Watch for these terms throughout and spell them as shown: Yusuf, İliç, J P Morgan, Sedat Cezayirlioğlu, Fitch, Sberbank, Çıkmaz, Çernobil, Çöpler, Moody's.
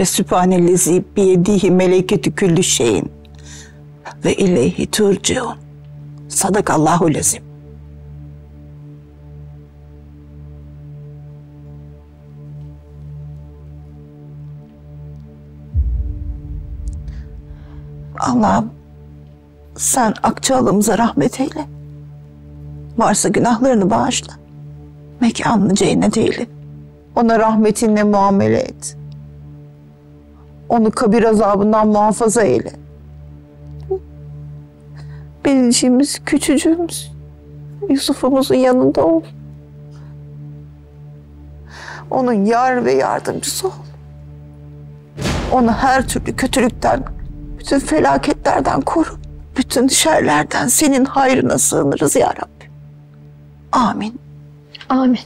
Ve Sübhanellezi biyedihi meleketi küllü şeyin ve ileyhi turceun. Sadakallahu'l-azim. Allah'ım sen Akçaalalımıza rahmet eyle. Varsa günahlarını bağışla. Mekanını cennet eyle. Ona rahmetinle muamele et. Onu kabir azabından muhafaza eyle. Biricimiz, küçücüğümüz Yusuf'umuzun yanında ol. Onun yar ve yardımcısı ol. Onu her türlü kötülükten, bütün felaketlerden koru. Bütün şerlerden senin hayrına sığınırız ya Rabbi. Amin. Amin.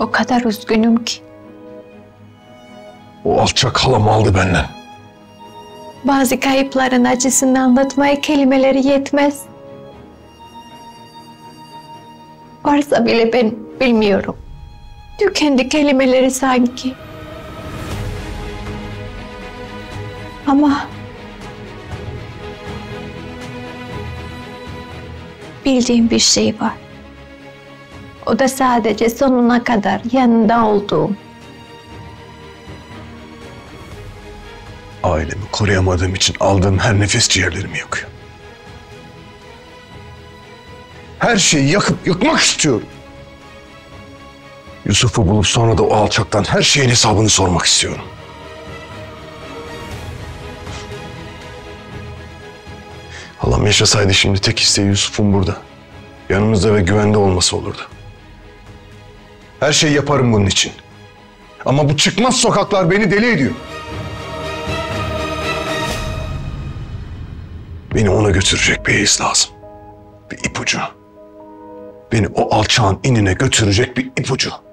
O kadar üzgünüm ki. O alçak halam aldı benden. Bazı kayıpların acısını anlatmaya kelimeleri yetmez. Varsa bile ben bilmiyorum. Tükendi kelimeleri sanki. Ama bildiğim bir şey var. O da sadece sonuna kadar yanında olduğum. Ailemi koruyamadığım için aldığım her nefes ciğerlerimi yakıyor. Her şeyi yakıp yıkmak istiyorum. Yusuf'u bulup sonra da o alçaktan her şeyin hesabını sormak istiyorum. Halam yaşasaydı şimdi tek isteği Yusuf'un burada, yanımızda ve güvende olması olurdu. Her şeyi yaparım bunun için. Ama bu çıkmaz sokaklar beni deli ediyor. Beni ona götürecek bir his lazım. Bir ipucu. Beni o alçağın inine götürecek bir ipucu.